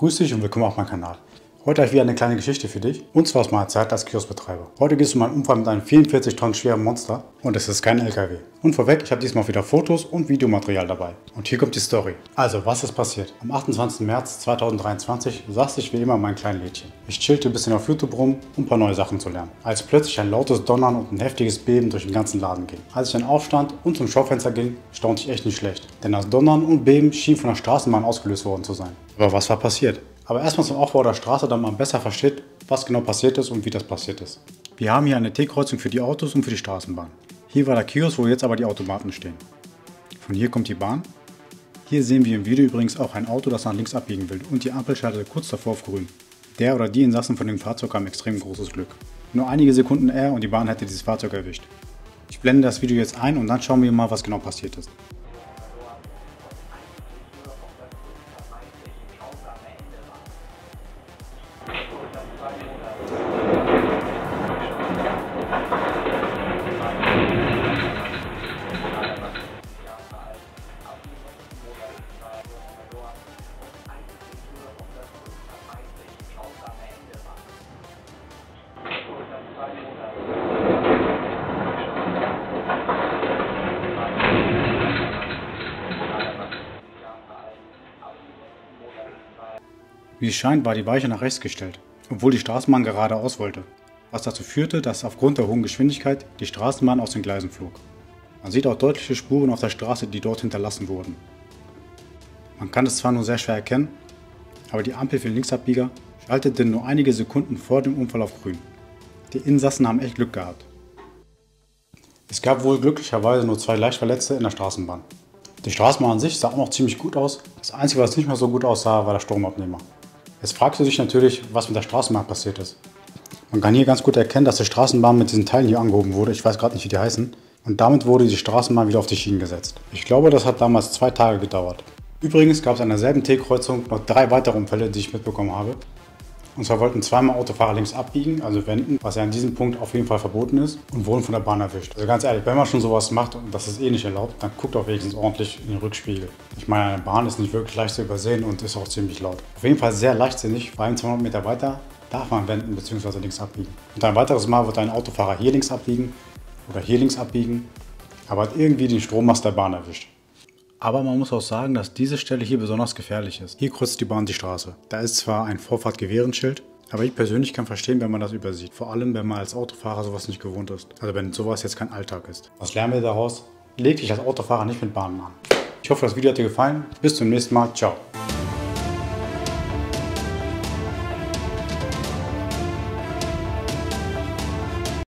Grüß dich und willkommen auf meinem Kanal. Heute habe ich wieder eine kleine Geschichte für dich, und zwar aus meiner Zeit als Kioskbetreiber. Heute geht es um einen Unfall mit einem 44 Tonnen schweren Monster und es ist kein LKW. Und vorweg, ich habe diesmal wieder Fotos und Videomaterial dabei. Und hier kommt die Story. Also, was ist passiert? Am 28. März 2023 saß ich wie immer in meinem kleinen Lädchen. Ich chillte ein bisschen auf YouTube rum, um ein paar neue Sachen zu lernen, als plötzlich ein lautes Donnern und ein heftiges Beben durch den ganzen Laden ging. Als ich dann aufstand und zum Schaufenster ging, staunte ich echt nicht schlecht, denn das Donnern und Beben schien von der Straßenbahn ausgelöst worden zu sein. Aber was war passiert? Aber erstmal zum Aufbau der Straße, damit man besser versteht, was genau passiert ist und wie das passiert ist. Wir haben hier eine T-Kreuzung für die Autos und für die Straßenbahn. Hier war der Kiosk, wo jetzt aber die Automaten stehen. Von hier kommt die Bahn. Hier sehen wir im Video übrigens auch ein Auto, das nach links abbiegen will, und die Ampel schaltete kurz davor auf grün. Der oder die Insassen von dem Fahrzeug haben extrem großes Glück. Nur einige Sekunden eher und die Bahn hätte dieses Fahrzeug erwischt. Ich blende das Video jetzt ein und dann schauen wir mal, was genau passiert ist. Wie es scheint, war die Weiche nach rechts gestellt, obwohl die Straßenbahn geradeaus wollte, was dazu führte, dass aufgrund der hohen Geschwindigkeit die Straßenbahn aus den Gleisen flog. Man sieht auch deutliche Spuren auf der Straße, die dort hinterlassen wurden. Man kann es zwar nur sehr schwer erkennen, aber die Ampel für den Linksabbieger schaltete nur einige Sekunden vor dem Unfall auf grün. Die Insassen haben echt Glück gehabt. Es gab wohl glücklicherweise nur 2 Leichtverletzte in der Straßenbahn. Die Straßenbahn an sich sah auch noch ziemlich gut aus, das einzige, was nicht mehr so gut aussah, war der Stromabnehmer. Jetzt fragst du dich natürlich, was mit der Straßenbahn passiert ist. Man kann hier ganz gut erkennen, dass die Straßenbahn mit diesen Teilen hier angehoben wurde, ich weiß gerade nicht, wie die heißen, und damit wurde die Straßenbahn wieder auf die Schienen gesetzt. Ich glaube, das hat damals 2 Tage gedauert. Übrigens gab es an derselben T-Kreuzung noch 3 weitere Unfälle, die ich mitbekommen habe. Und zwar wollten 2-mal Autofahrer links abbiegen, also wenden, was ja an diesem Punkt auf jeden Fall verboten ist, und wurden von der Bahn erwischt. Also ganz ehrlich, wenn man schon sowas macht und das ist eh nicht erlaubt, dann guckt auch wenigstens ordentlich in den Rückspiegel. Ich meine, eine Bahn ist nicht wirklich leicht zu übersehen und ist auch ziemlich laut. Auf jeden Fall sehr leichtsinnig, vor allem 200 Meter weiter darf man wenden bzw. links abbiegen. Und ein weiteres Mal wird ein Autofahrer hier links abbiegen oder hier links abbiegen, aber hat irgendwie den Strommast der Bahn erwischt. Aber man muss auch sagen, dass diese Stelle hier besonders gefährlich ist. Hier kreuzt die Bahn die Straße. Da ist zwar ein Vorfahrt-Gewährenschild, aber ich persönlich kann verstehen, wenn man das übersieht. Vor allem, wenn man als Autofahrer sowas nicht gewohnt ist. Also wenn sowas jetzt kein Alltag ist. Was lernen wir daraus? Leg dich als Autofahrer nicht mit Bahnen an. Ich hoffe, das Video hat dir gefallen. Bis zum nächsten Mal. Ciao.